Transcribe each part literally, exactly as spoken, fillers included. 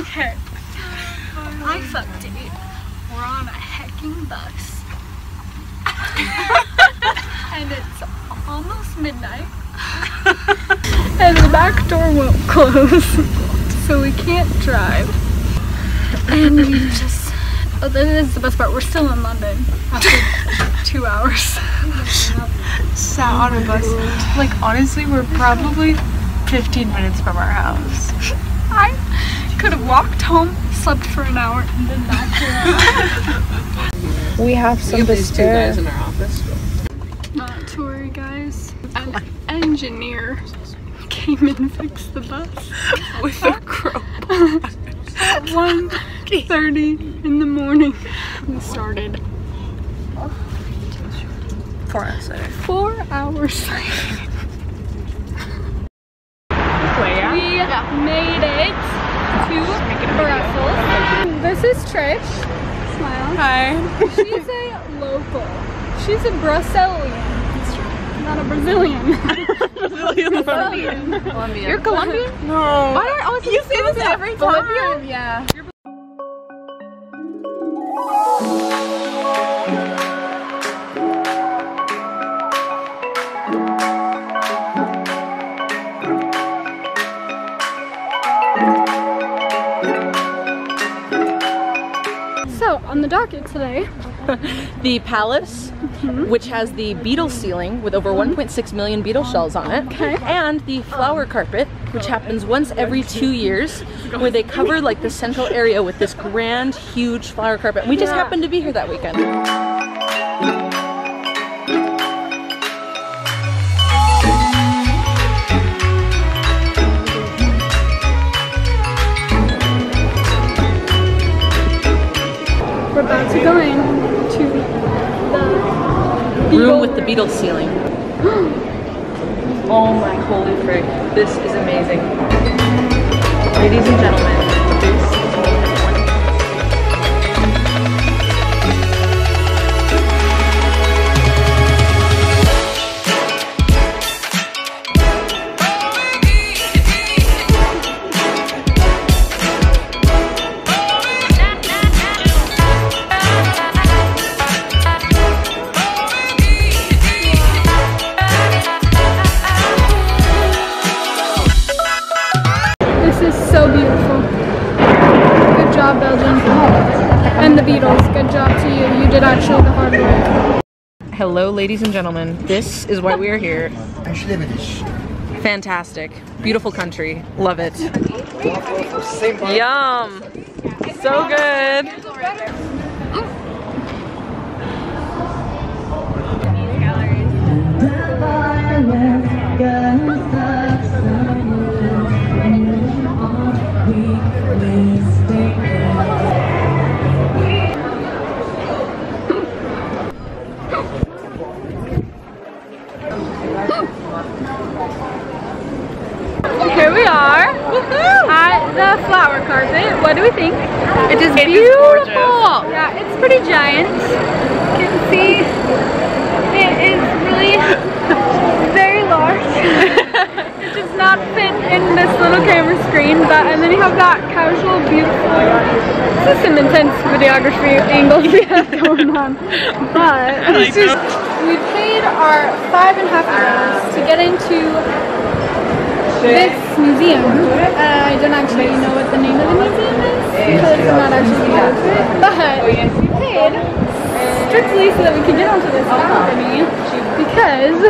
Okay. I fucked it. We're on a hecking bus. And it's almost midnight. And the back door won't close. So we can't drive. And we just... Oh, this is the best part. We're still in London after two hours. Sat on a bus. Like, honestly, we're probably fifteen minutes from our house. I could have walked home, slept for an hour, and then back to our We have some visitors guys in our office. Not to worry, guys. An engineer came and fixed the bus with a crowbar. At one thirty in the morning, and started. Four hours later. Four hours later. We made it to Brussels. This is Trish. Smile. Hi. She's a local. She's a Brusselian. Not a Brazilian. Brazilian. Colombian. Colombian. You're Colombian? No. Why do I always you say this every time? Colombian? Yeah. You're on the docket today. The palace, mm-hmm. which has the beetle ceiling with over one point six million beetle shells on it, okay. And the flower carpet, which happens once every two years, where they cover like the central area with this grand, huge flower carpet. We just yeah. happened to be here that weekend. We're about to go in to the room with the beetle ceiling. Oh my holy frick, this is amazing. Ladies and gentlemen, this is Hello, ladies and gentlemen. This is why we are here. Fantastic. Beautiful country. Love it. Yum. So good. Flower carpet. What do we think? It is it beautiful. Is yeah, it's pretty giant. You can see it is really very large. It does not fit in this little camera screen, but and then you have that casual, beautiful. This is some intense videography angles we have going on, but it's just, we paid our five and a half hours to get into this museum. Uh, I don't actually know what the name of the museum is because it's not actually the it, but we paid strictly so that we could get onto this balcony because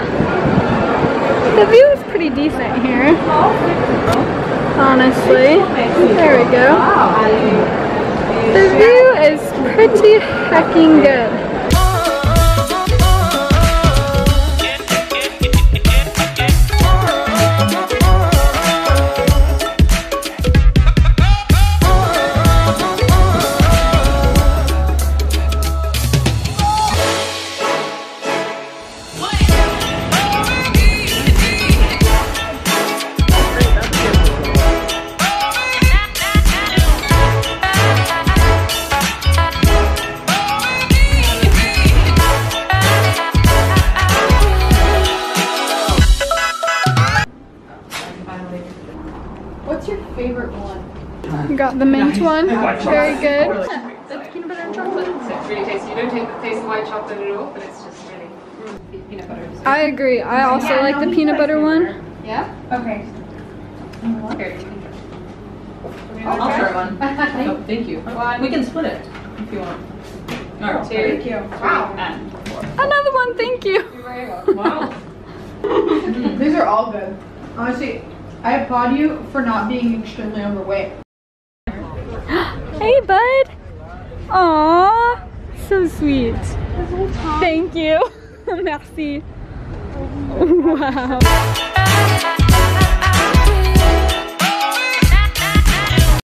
the view is pretty decent here. Honestly, there we go. The view is pretty hecking good. Got the mint one, very good. That's peanut butter and chocolate. So it's really tasty. You don't take the taste of white chocolate at all, but it's just really mm. peanut butter. I agree. I also yeah, like no, the peanut butter one. Yeah? Okay. Here, you can try. I'll, I'll try one. Oh, thank you. One. We can split it if you want. Or two. Thank you. Wow. And four. Another one, thank you. You're very welcome. Wow. Mm. These are all good. Honestly, I applaud you for not being extremely overweight. Hey, bud. Aww, so sweet. Thank you. Merci. Wow.